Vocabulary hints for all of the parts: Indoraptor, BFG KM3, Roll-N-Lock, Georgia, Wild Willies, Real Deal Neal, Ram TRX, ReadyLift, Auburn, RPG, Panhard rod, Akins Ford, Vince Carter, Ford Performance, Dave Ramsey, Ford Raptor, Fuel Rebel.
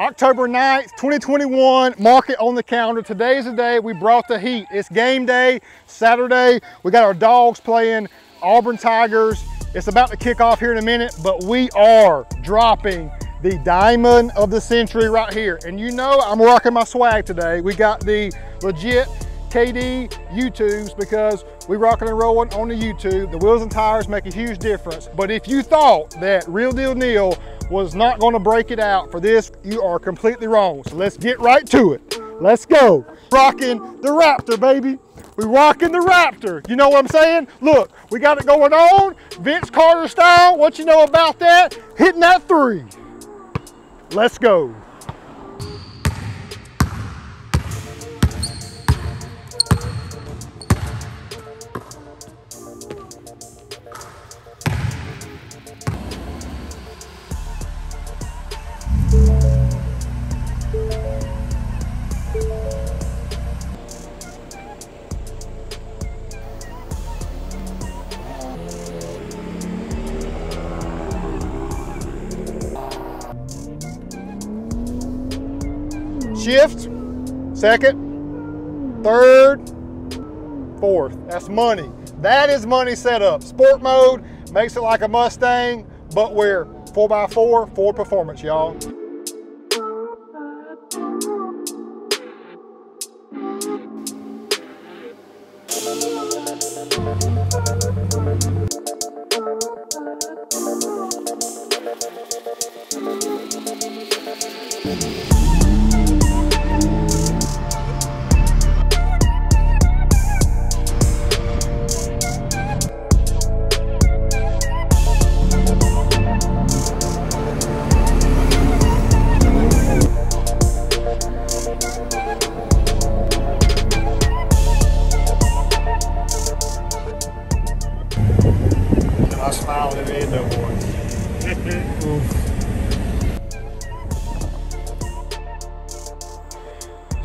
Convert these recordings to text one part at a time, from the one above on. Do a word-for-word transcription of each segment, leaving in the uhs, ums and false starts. October ninth, twenty twenty-one, mark it on the calendar. Today's the day we brought the heat. It's game day, Saturday. We got our dogs playing, Auburn Tigers. It's about to kick off here in a minute, but we are dropping the diamond of the century right here. And you know I'm rocking my swag today. We got the legit K D YouTubes because we rocking and rolling on the YouTube. The wheels and tires make a huge difference. But if you thought that Real Deal Neil was not going to break it out for this, you are completely wrong. So let's get right to it. Let's go. Rocking the Raptor, baby. We rocking the Raptor. You know what I'm saying? Look, we got it going on. Vince Carter style. What you know about that? Hitting that three. Let's go. Shift, second, third, fourth. That's money. That is money setup. Sport mode makes it like a Mustang, but we're four by four, Ford Performance, y'all.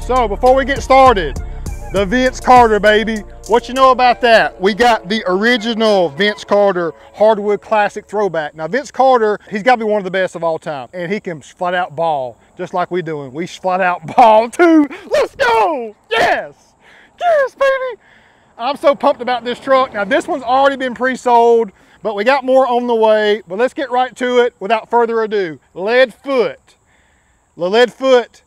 So before we get started, the Vince Carter, baby. What you know about that? We got the original Vince Carter hardwood classic throwback. Now Vince Carter, he's got to be one of the best of all time, and he can flat out ball just like we doing. We flat out ball too. Let's go! Yes, yes, baby. I'm so pumped about this truck. Now this one's already been pre-sold, but we got more on the way. But let's get right to it without further ado. Lead foot, the lead foot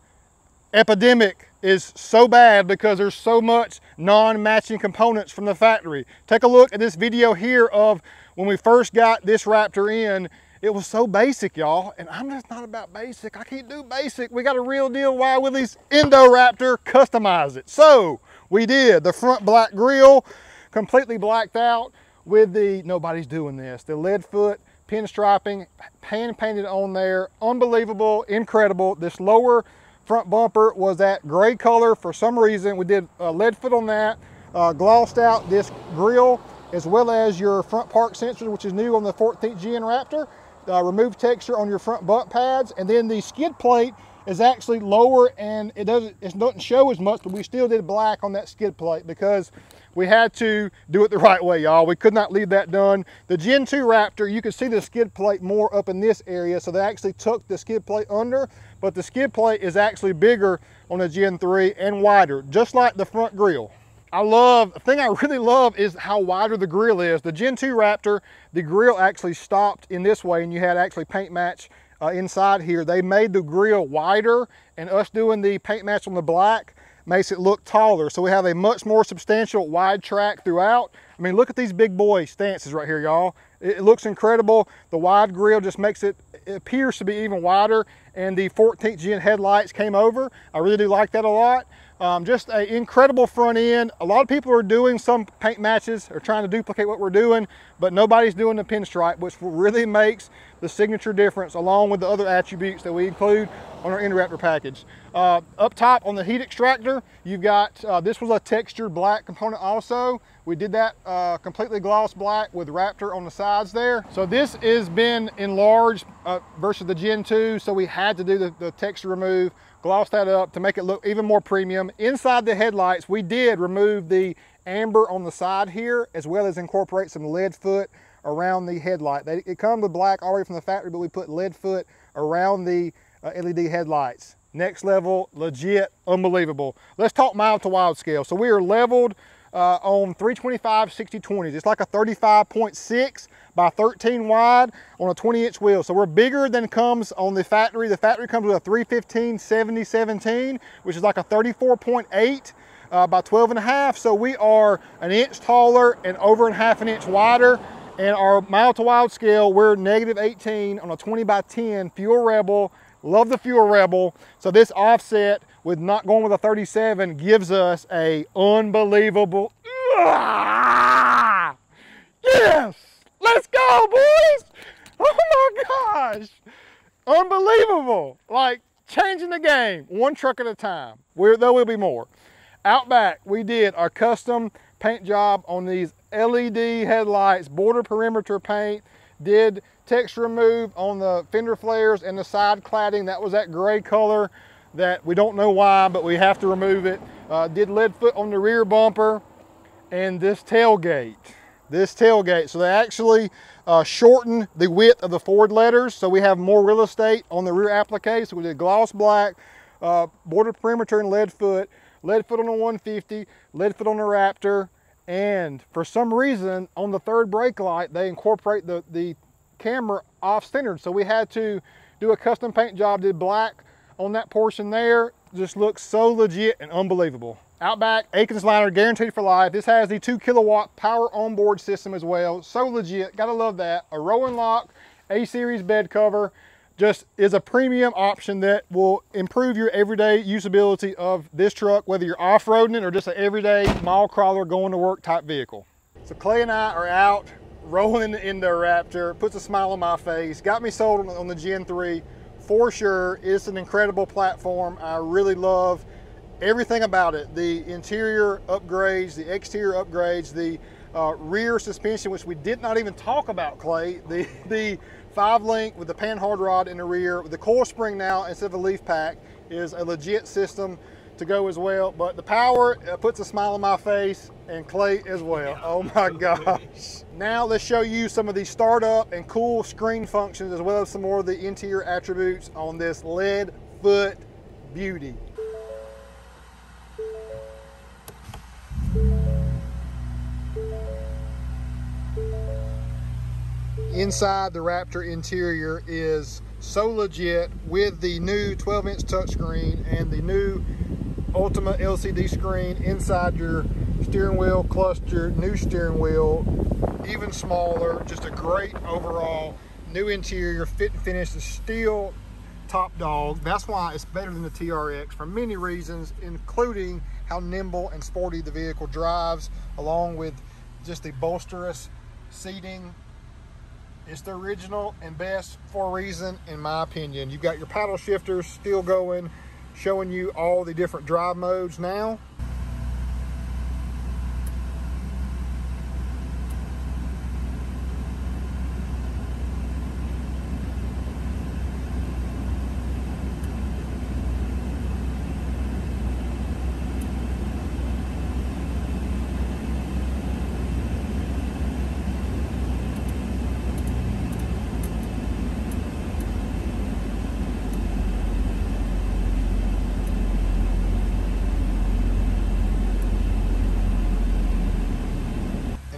epidemic is so bad because there's so much non-matching components from the factory. Take a look at this video here of when we first got this Raptor in. It was so basic, y'all, and I'm just not about basic. I can't do basic. We got a real deal Wild Willies Indoraptor, customize it. So we did the front black grille, completely blacked out with the, nobody's doing this, the lead foot pinstriping, hand painted on there. Unbelievable, incredible. This lower front bumper was that gray color for some reason. We did a lead foot on that, uh, glossed out this grille, as well as your front park sensors, which is new on the fourteenth gen Raptor. Uh, removed texture on your front bump pads, and then the skid plate is actually lower, and it doesn't it doesn't show as much, but we still did black on that skid plate because we had to do it the right way, y'all. We could not leave that done. The Gen two Raptor, you can see the skid plate more up in this area, so they actually took the skid plate under, but the skid plate is actually bigger on the Gen three and wider, just like the front grille. I love, the thing I really love is how wider the grille is. The Gen two Raptor, the grille actually stopped in this way, and you had actually paint match uh, inside here. They made the grille wider, and us doing the paint match on the black makes it look taller. So we have a much more substantial wide track throughout. I mean, look at these big boy stances right here, y'all. It looks incredible. The wide grille just makes it, it appears to be even wider, and the fourteenth gen headlights came over. I really do like that a lot. Um, just an incredible front end. A lot of people are doing some paint matches or trying to duplicate what we're doing, but nobody's doing the pinstripe, which really makes the signature difference along with the other attributes that we include on our Indoraptor package. Uh, up top on the heat extractor, you've got, uh, this was a textured black component also. We did that uh, completely gloss black with Raptor on the sides there. So this has been enlarged uh, versus the Gen two, so we had to do the, the texture remove, gloss that up to make it look even more premium. Inside the headlights, we did remove the amber on the side here, as well as incorporate some lead foot around the headlight. They, it comes with black already from the factory, but we put lead foot around the uh, L E D headlights. Next level, legit, unbelievable. Let's talk mild to wild scale. So we are leveled uh, on three twenty-five sixty twenties. It's like a thirty-five point six by thirteen wide on a twenty inch wheel. So we're bigger than comes on the factory. The factory comes with a three fifteen seventy seventeen, which is like a thirty-four point eight uh, by twelve and a half. So we are an inch taller and over and half an inch wider. And our mild to wild scale, we're negative eighteen on a twenty by ten Fuel Rebel. Love the Fuel Rebel. So this offset with not going with a thirty-seven gives us a unbelievable, yes, let's go boys. Oh my gosh, unbelievable. Like changing the game, one truck at a time. We're, there will be more. Out back, we did our custom paint job on these L E D headlights, border perimeter paint, did texture remove on the fender flares and the side cladding. That was that gray color that we don't know why, but we have to remove it. Uh, did lead foot on the rear bumper and this tailgate, this tailgate. So they actually uh, shortened the width of the Ford letters. So we have more real estate on the rear applique. So we did gloss black, uh, border perimeter and lead foot, lead foot on the one fifty, lead foot on the Raptor. And for some reason on the third brake light, they incorporate the, the camera off centered. So we had to do a custom paint job, did black on that portion there. Just looks so legit and unbelievable. Outback, Akins liner, guaranteed for life. This has the two kilowatt power onboard system as well. So legit, gotta love that. A Roll-N-Lock A-Series bed cover just is a premium option that will improve your everyday usability of this truck, whether you're off-roading it or just an everyday mile crawler going to work type vehicle. So Clay and I are out rolling the Indoraptor, puts a smile on my face, got me sold on the Gen three for sure. It's an incredible platform. I really love everything about it. The interior upgrades, the exterior upgrades, the uh, rear suspension, which we did not even talk about, Clay, the, the five link with the Panhard rod in the rear, with the coil spring now instead of a leaf pack, is a legit system to go as well. But the power puts a smile on my face, and Clay as well. Oh my gosh. Now let's show you some of the startup and cool screen functions, as well as some more of the interior attributes on this lead foot beauty. Inside, the Raptor interior is so legit with the new twelve inch touchscreen and the new Ultima L C D screen inside your steering wheel cluster, new steering wheel, even smaller. Just a great overall new interior. Fit and finish is still top dog. That's why it's better than the T R X for many reasons, including how nimble and sporty the vehicle drives, along with just the bolsterous seating. It's the original and best for a reason, in my opinion. You've got your paddle shifters still going, showing you all the different drive modes now.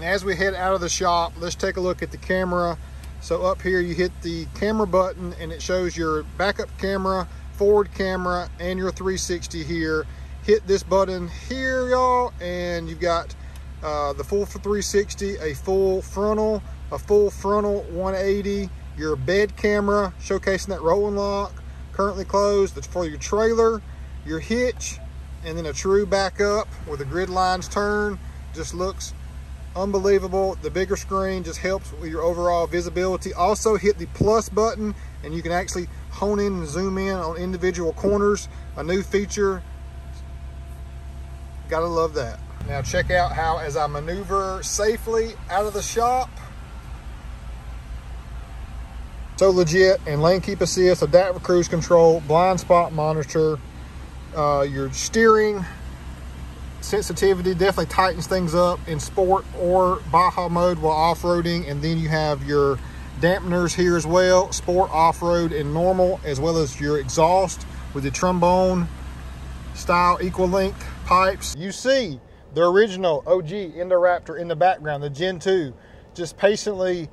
As we head out of the shop, let's take a look at the camera. So up here you hit the camera button and it shows your backup camera, forward camera, and your three sixty here. Hit this button here, y'all, and you've got uh, the full three sixty, a full frontal, a full frontal one eighty, your bed camera, showcasing that Roll-N-Lock, currently closed, that's for your trailer, your hitch, and then a true backup where the grid lines turn. Just looks unbelievable. The bigger screen just helps with your overall visibility. Also hit the plus button and you can actually hone in and zoom in on individual corners, a new feature. Gotta love that. Now check out how, as I maneuver safely out of the shop, so legit. And lane keep assist, adaptive cruise control, blind spot monitor, uh, your steering sensitivity definitely tightens things up in sport or Baja mode while off-roading. And then you have your dampeners here as well, sport, off-road, and normal, as well as your exhaust with the trombone style equal length pipes. You see the original O G Indoraptor in the background, the Gen two, just patiently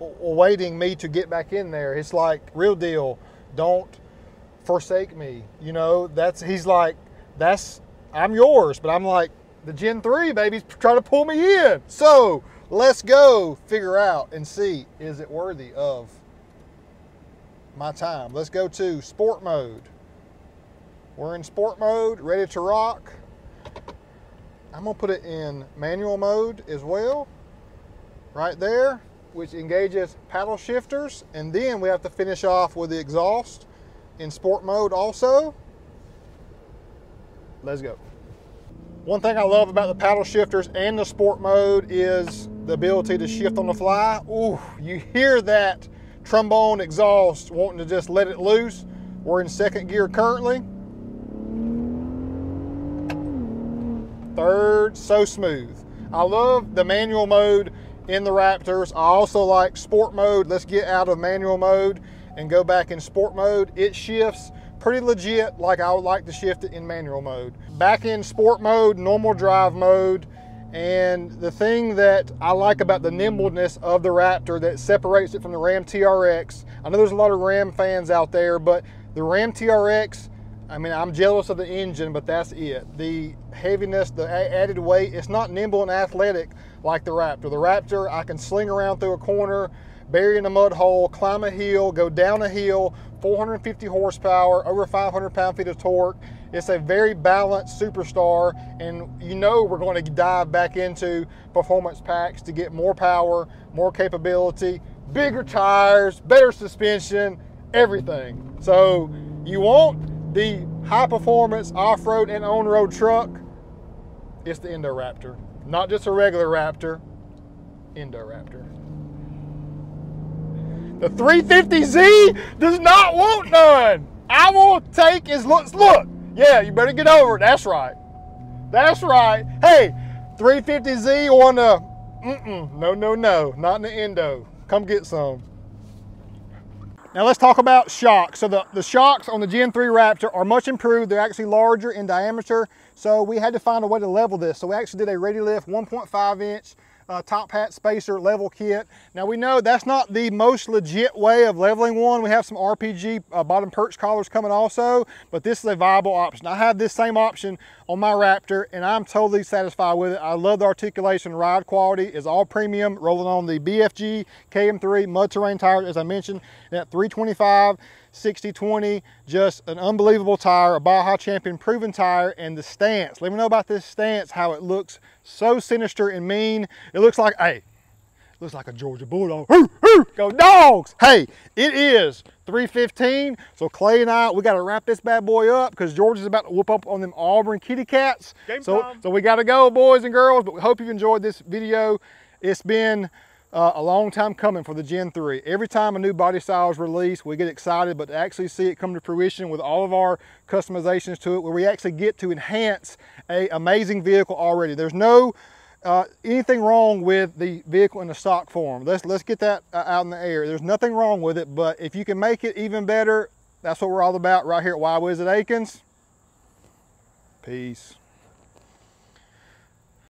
awaiting me to get back in there. It's like, real deal, don't forsake me, you know. That's, he's like, that's, I'm yours, but I'm like, the Gen three baby's trying to pull me in. So let's go figure out and see, is it worthy of my time? Let's go to sport mode. We're in sport mode, ready to rock. I'm gonna put it in manual mode as well, right there, which engages paddle shifters. And then we have to finish off with the exhaust in sport mode also. Let's go. One thing I love about the paddle shifters and the sport mode is the ability to shift on the fly. Ooh, you hear that trombone exhaust wanting to just let it loose. We're in second gear currently. Third, so smooth. I love the manual mode in the Raptors. I also like sport mode. Let's get out of manual mode and go back in sport mode. It shifts pretty legit like I would like to shift it in manual mode. Back in sport mode, normal drive mode, and the thing that I like about the nimbleness of the Raptor that separates it from the Ram T R X, I know there's a lot of Ram fans out there, but the Ram T R X, I mean, I'm jealous of the engine, but that's it. The heaviness, the added weight, it's not nimble and athletic like the Raptor. The Raptor, I can sling around through a corner, bury in a mud hole, climb a hill, go down a hill, four hundred fifty horsepower, over five hundred pound-feet of torque. It's a very balanced superstar, and you know we're going to dive back into performance packs to get more power, more capability, bigger tires, better suspension, everything. So you want the high-performance off-road and on-road truck, it's the Indoraptor. Not just a regular Raptor, Indoraptor. The three fifty Z does not want none. I will take his looks. Look, yeah, you better get over it. That's right. That's right. Hey, three fifty Z on the, mm-mm, no, no, no, not in the Indo. Come get some. Now let's talk about shocks. So the, the shocks on the Gen three Raptor are much improved. They're actually larger in diameter. So we had to find a way to level this. So we actually did a ready lift one point five inch uh, top hat spacer level kit. Now we know that's not the most legit way of leveling one. We have some R P G uh, bottom perch collars coming also, but this is a viable option. I have this same option on my Raptor and I'm totally satisfied with it. I love the articulation, ride quality is all premium, rolling on the B F G K M three mud terrain tires, as I mentioned, and at three twenty-five, sixty, twenty, just an unbelievable tire, a Baja champion proven tire. And the stance, let me know about this stance, how it looks so sinister and mean. It looks like, hey, it looks like a Georgia Bulldog. Go dogs! Hey, it is three fifteen, so Clay and I, we got to wrap this bad boy up because Georgia's about to whoop up on them Auburn kitty cats. Game so, time. So we got to go, boys and girls, but we hope you've enjoyed this video. It's been uh, a long time coming for the Gen three. Every time a new body style is released, we get excited, but to actually see it come to fruition with all of our customizations to it, where we actually get to enhance an amazing vehicle already. There's no Uh, anything wrong with the vehicle in the stock form. Let's let's get that uh, out in the air. There's nothing wrong with it, but if you can make it even better, that's what we're all about right here at Wild Willies at Akins. Peace.